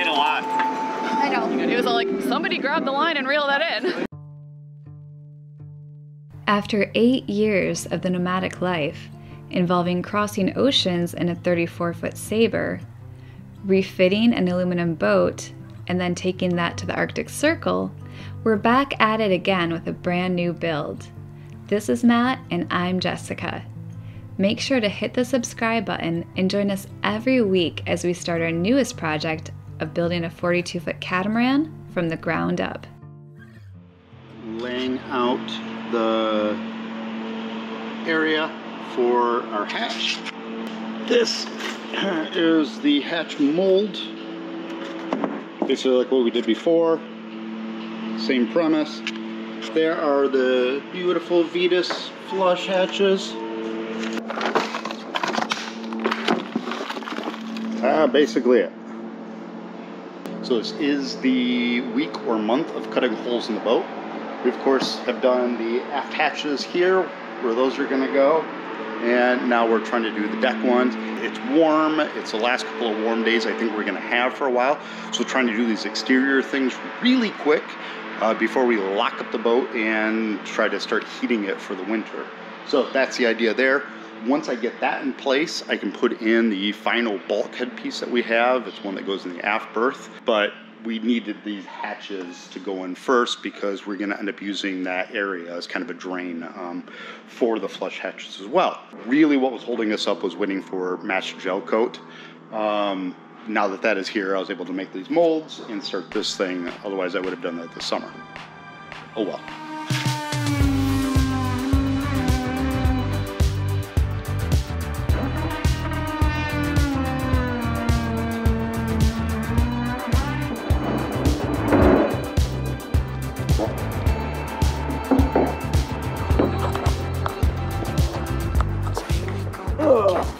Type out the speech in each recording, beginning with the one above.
in a lot. I know. All you gotta do is like, somebody grab the line and reel that in. After 8 years of the nomadic life, involving crossing oceans in a 34-foot saber, refitting an aluminum boat, and then taking that to the Arctic Circle, we're back at it again with a brand new build. This is Matt, and I'm Jessica. Make sure to hit the subscribe button and join us every week as we start our newest project of building a 42-foot catamaran from the ground up. Laying out the area for our hatch. This is the hatch mold. Basically like what we did before, same premise. There are the beautiful Vetus flush hatches. Basically it. So this is the week or month of cutting holes in the boat. We of course have done the aft hatches here, where those are gonna go. And now we're trying to do the deck ones. It's warm, it's the last couple of warm days I think we're gonna have for a while. So trying to do these exterior things really quick before we lock up the boat and try to start heating it for the winter. So that's the idea there. Once I get that in place, I can put in the final bulkhead piece that we have. It's one that goes in the aft berth, but we needed these hatches to go in first because we're gonna end up using that area as kind of a drain for the flush hatches as well. Really what was holding us up was waiting for matched gel coat. Now that that is here, I was able to make these molds and start this thing. Otherwise I would have done that this summer. Oh well.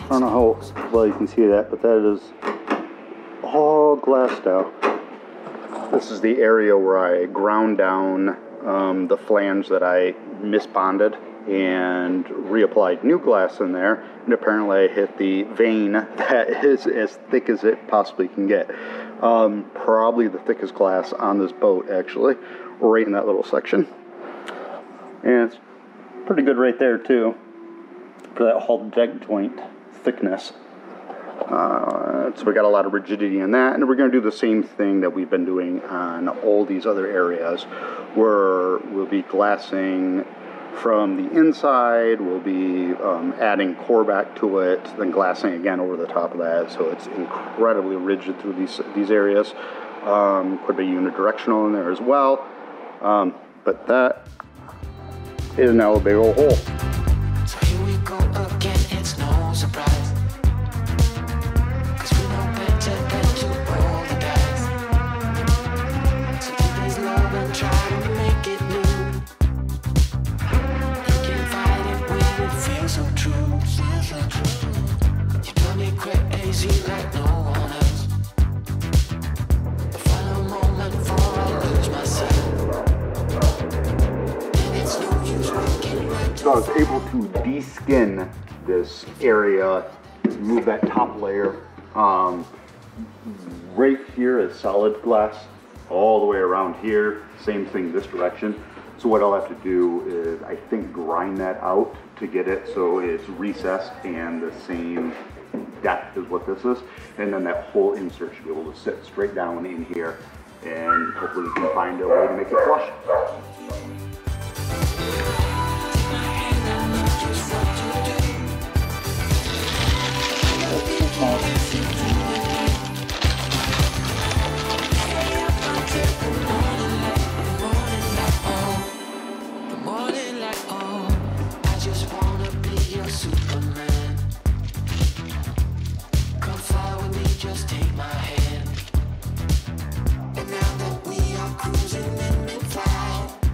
I don't know how well you can see that, but that is all glassed out. This is the area where I ground down the flange that I misbonded and reapplied new glass in there. And apparently I hit the vein that is as thick as it possibly can get. Probably the thickest glass on this boat, actually, right in that little section. And it's pretty good right there, too, for that whole deck joint thickness. So we got a lot of rigidity in that, and we're going to do the same thing that we've been doing on all these other areas, where we'll be glassing from the inside, we'll be adding core back to it, then glassing again over the top of that, so it's incredibly rigid through these areas. Could be unidirectional in there as well, but that is now a big old hole. So I was able to de-skin this area, remove that top layer. Right here is solid glass, all the way around here, same thing this direction. So what I'll have to do is, I think, grind that out to get it so it's recessed and the same depth is what this is. And then that whole insert should be able to sit straight down in here, and hopefully you can find a way to make it flush. Take my hand, and now that we are cruising in mid-flight.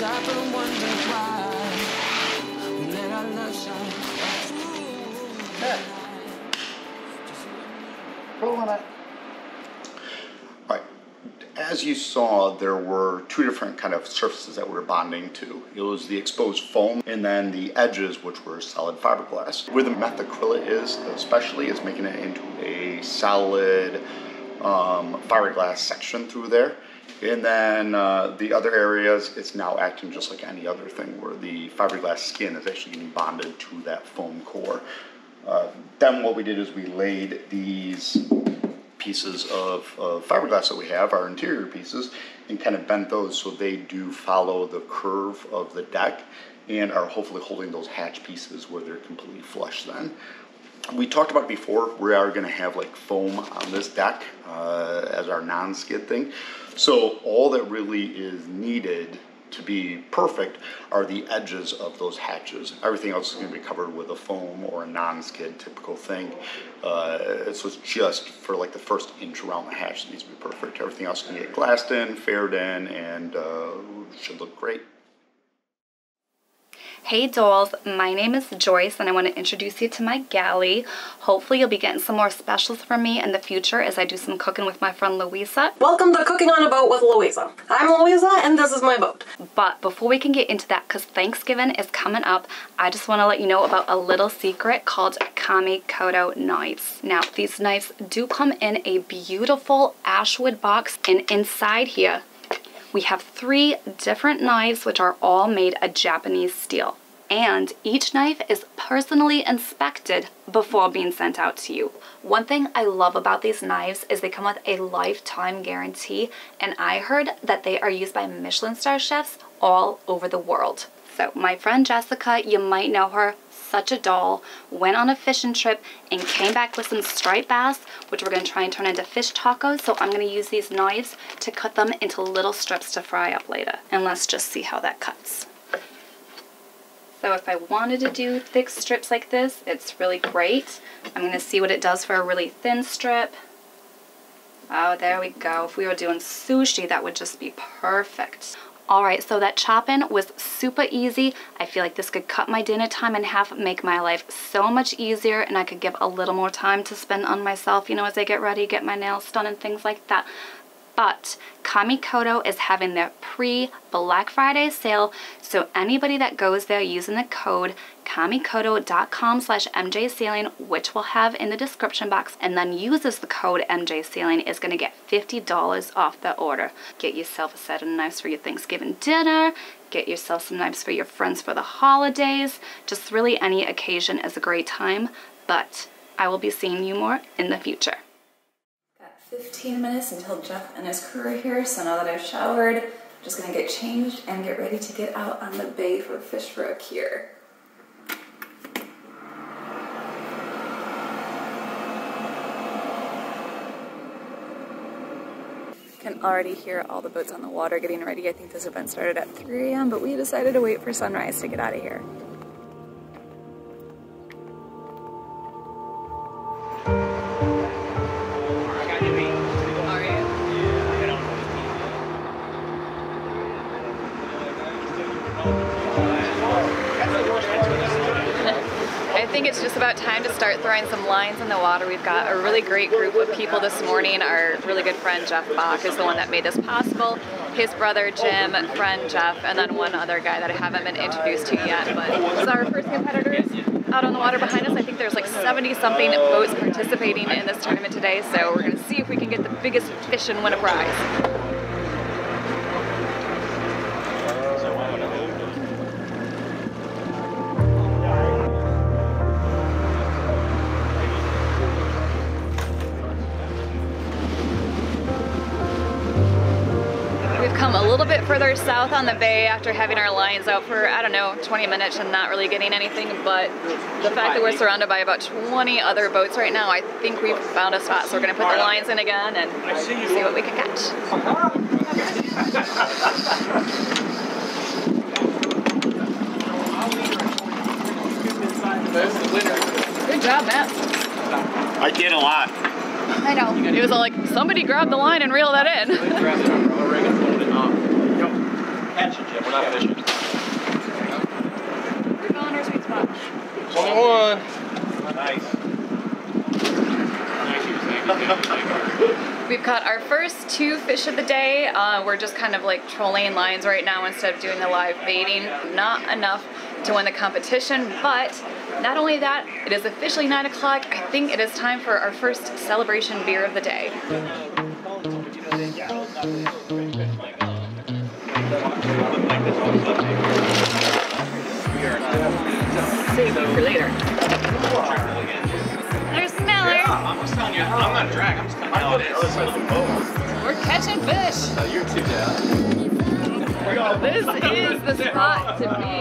stop and wonder why we let our love shine. Yeah. Roll on that. All right. As you saw, there were two different kind of surfaces that we were bonding to. It was the exposed foam and then the edges, which were solid fiberglass. Where the methacrylla is, especially, is making it into a solid fiberglass section through there. And then the other areas, it's now acting just like any other thing where the fiberglass skin is actually getting bonded to that foam core. Then what we did is we laid these pieces of fiberglass that we have, our interior pieces, and kind of bent those so they do follow the curve of the deck and are hopefully holding those hatch pieces where they're completely flush then. We talked about before, we are going to have like foam on this deck as our non-skid thing. So all that really is needed to be perfect are the edges of those hatches. Everything else is going to be covered with a foam or a non-skid typical thing. So it's just for like the first inch around the hatch that needs to be perfect. Everything else can get glassed in, fared in, and should look great. Hey dolls, my name is Joyce and I want to introduce you to my galley. Hopefully you'll be getting some more specials from me in the future as I do some cooking with my friend Louisa. Welcome to Cooking on a Boat with Louisa. I'm Louisa and this is my boat. But before we can get into that, because Thanksgiving is coming up, I just want to let you know about a little secret called Kamikoto knives. Now these knives do come in a beautiful ash wood box, and inside here we have 3 different knives which are all made of Japanese steel. And each knife is personally inspected before being sent out to you. One thing I love about these knives is they come with a lifetime guarantee, and I heard that they are used by Michelin star chefs all over the world. So my friend Jessica, you might know her, such a doll, went on a fishing trip and came back with some striped bass, which we're going to try and turn into fish tacos. So I'm going to use these knives to cut them into little strips to fry up later. And let's just see how that cuts. So if I wanted to do thick strips like this, it's really great. I'm going to see what it does for a really thin strip. Oh, there we go. If we were doing sushi, that would just be perfect. All right, so that chopping was super easy. I feel like this could cut my dinner time in half, make my life so much easier, and I could give a little more time to spend on myself, you know, as I get ready, get my nails done and things like that. But Kamikoto is having their pre-Black Friday sale, so anybody that goes there using the code kamikoto.com/mjsailing, which we'll have in the description box, and then uses the code mjsailing, is going to get $50 off their order. Get yourself a set of knives for your Thanksgiving dinner, get yourself some knives for your friends for the holidays, just really any occasion is a great time, but I will be seeing you more in the future. 15 minutes until Jeff and his crew are here, so now that I've showered, I'm just going to get changed and get ready to get out on the bay for Fish for a Cure. You can already hear all the boats on the water getting ready. I think this event started at 3 a.m., but we decided to wait for sunrise to get out of here. It's just about time to start throwing some lines in the water. We've got a really great group of people this morning. Our really good friend Jeff Bach is the one that made this possible. His brother Jim, friend Jeff, and then one other guy that I haven't been introduced to yet. But this is our first competitors out on the water behind us. I think there's like 70-something boats participating in this tournament today. So we're going to see if we can get the biggest fish and win a prize. Further south on the bay after having our lines out for, I don't know, 20 minutes and not really getting anything, but the fact that we're surrounded by about 20 other boats right now, I think we've found a spot. So we're going to put the lines in again and see what we can catch. Good job, Matt. I did a lot. I know. It was all like, somebody grabbed the line and reeled that in. attention, Jim. We're not fishing. We're going our sweet spot. 21. Nice. We've caught our first two fish of the day. We're just kind of like trolling lines right now instead of doing the live baiting. Not enough to win the competition, but not only that, it is officially 9 o'clock. I think it is time for our first celebration beer of the day. Save it for later. There's Smeller. I'm just telling you, I'm not a drag, I'm just telling you how it is. We're catching fish. You're too down. This is the spot to be.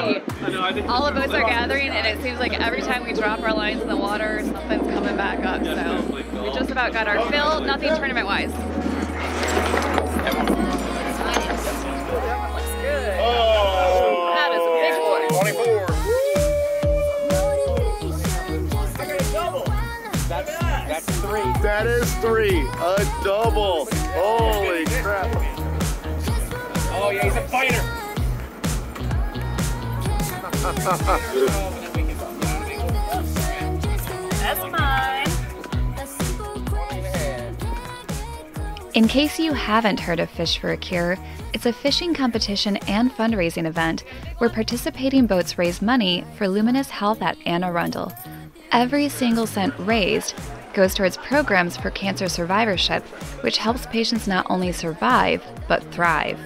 All of us are gathering, and it seems like every time we drop our lines in the water, something's coming back up. So we just about got our fill, nothing tournament-wise. That is three, a double. Holy crap. Oh yeah, he's a fighter. That's mine. In case you haven't heard of Fish for a Cure, it's a fishing competition and fundraising event where participating boats raise money for Luminous Health at Anne Arundel. Every single cent raised goes towards programs for cancer survivorship, which helps patients not only survive, but thrive.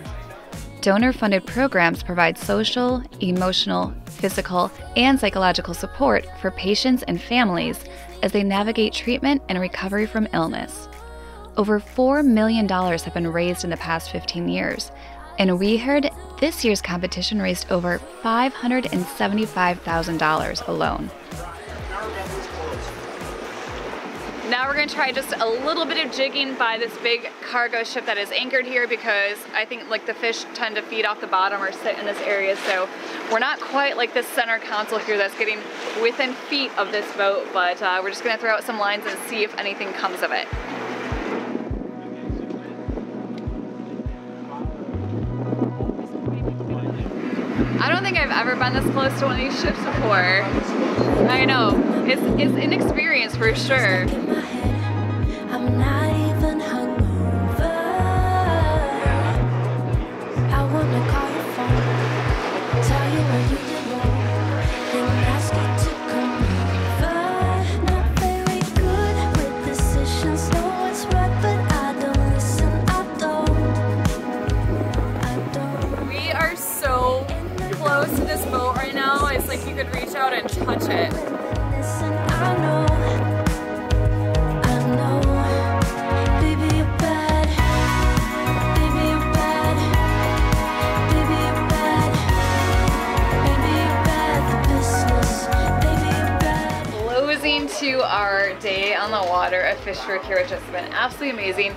Donor-funded programs provide social, emotional, physical, and psychological support for patients and families as they navigate treatment and recovery from illness. Over $4 million have been raised in the past 15 years, and we heard this year's competition raised over $575,000 alone. Now we're going to try just a little bit of jigging by this big cargo ship that is anchored here, because I think like the fish tend to feed off the bottom or sit in this area, so we're not quite like this center console here that's getting within feet of this boat, but we're just going to throw out some lines and see if anything comes of it. I don't think I've ever been this close to one of these ships before. I know, it's an experience for sure. I'm not even hungover. I wanna call your phone, tell you where you belong, then ask you to come over. Not very good with decisions, know what's right, but I don't listen. I don't. We are so close to this boat right now. It's like you could reach out and touch it. I know. Our day on the water at Fish for a Cure, which has been absolutely amazing.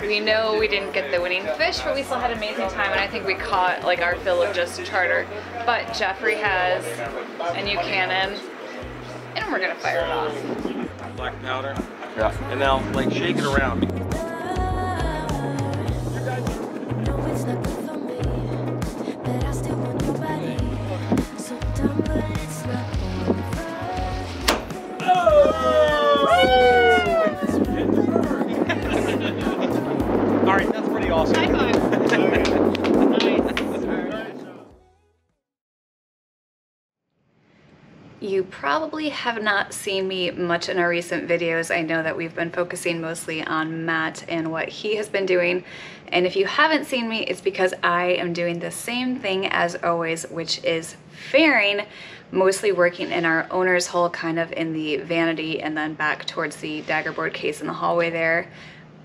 We know we didn't get the winning fish, but we still had an amazing time, and I think we caught like our fill of just charter. But Jeffrey has a new cannon, and we're gonna fire it off. Black powder, yeah. And now like shake it around. You probably have not seen me much in our recent videos. I know that we've been focusing mostly on Matt and what he has been doing. And if you haven't seen me, it's because I am doing the same thing as always, which is fairing, mostly working in our owner's hole, kind of in the vanity and then back towards the daggerboard case in the hallway there.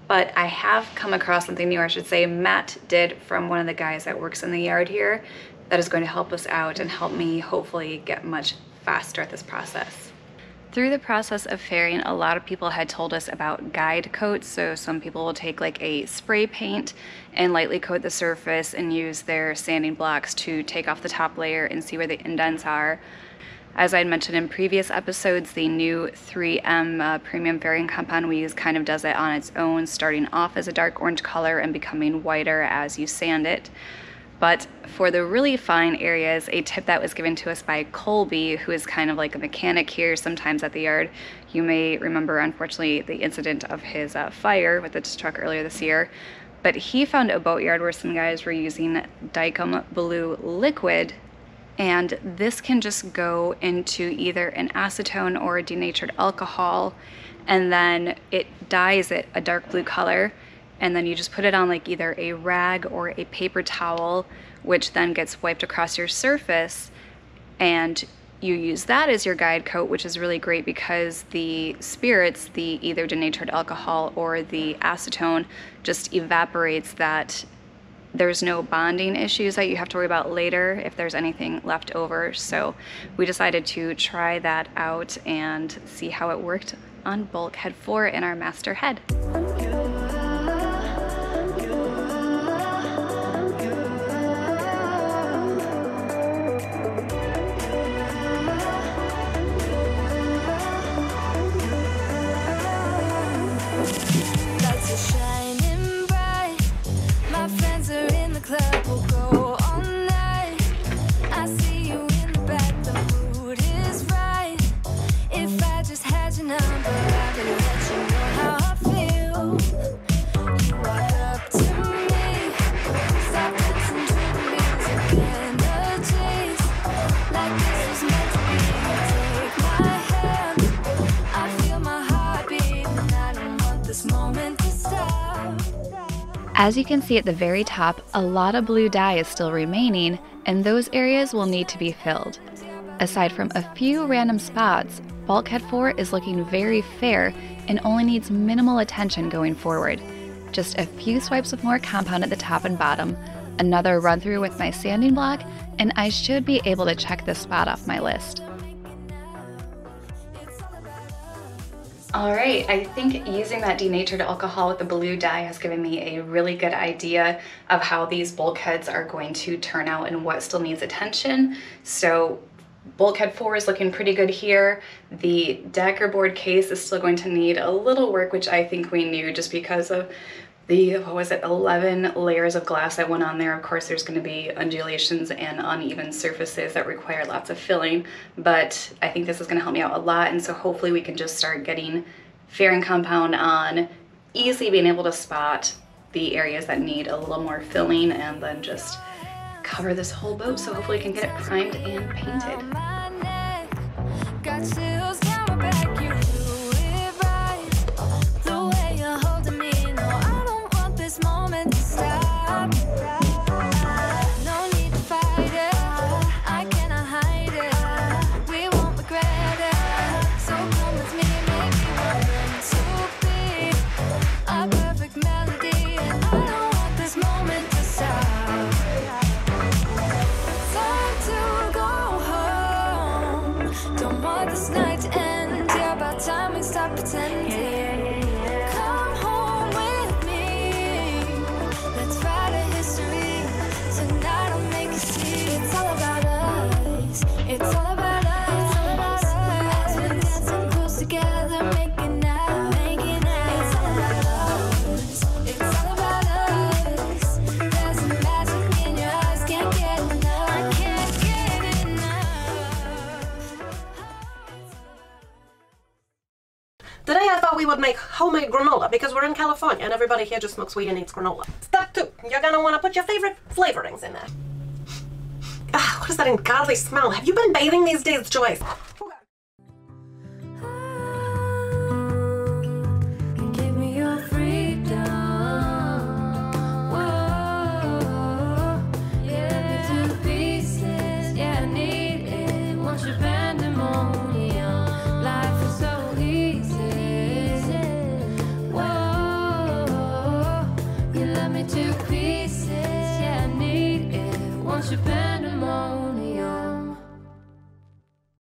But I have come across something new, I should say, Matt did, from one of the guys that works in the yard here, that is going to help us out and help me hopefully get much faster at this process. Through the process of fairing, a lot of people had told us about guide coats. So some people will take like a spray paint and lightly coat the surface and use their sanding blocks to take off the top layer and see where the indents are. As I had mentioned in previous episodes, the new 3M premium fairing compound we use kind of does it on its own, starting off as a dark orange color and becoming whiter as you sand it. But for the really fine areas, a tip that was given to us by Colby, who is kind of like a mechanic here sometimes at the yard. You may remember, unfortunately, the incident of his fire with its truck earlier this year. But he found a boatyard where some guys were using Dykem Blue Liquid, and this can just go into either an acetone or a denatured alcohol, and then it dyes it a dark blue color, and then you just put it on like either a rag or a paper towel, which then gets wiped across your surface, and you use that as your guide coat, which is really great because the spirits, the either denatured alcohol or the acetone, just evaporates that. There's no bonding issues that you have to worry about later if there's anything left over. So we decided to try that out and see how it worked on bulkhead 4 in our master head. As you can see at the very top, a lot of blue dye is still remaining, and those areas will need to be filled. Aside from a few random spots, bulkhead 4 is looking very fair and only needs minimal attention going forward. Just a few swipes of more compound at the top and bottom, another run through with my sanding block, and I should be able to check this spot off my list. All right, I think using that denatured alcohol with the blue dye has given me a really good idea of how these bulkheads are going to turn out and what still needs attention. So bulkhead 4 is looking pretty good here. The decker board case is still going to need a little work, which I think we knew just because of the, 11 layers of glass that went on there. Of course, there's going to be undulations and uneven surfaces that require lots of filling, but I think this is going to help me out a lot, and so hopefully we can just start getting fairing compound on, easily being able to spot the areas that need a little more filling, and then just cover this whole boat, so hopefully we can get it primed and painted. Today I thought we would make homemade granola because we're in California and everybody here just smokes weed and eats granola. Step 2, you're gonna wanna put your favorite flavorings in there. Ah, what is that ungodly smell? Have you been bathing these days, Joyce? Japan.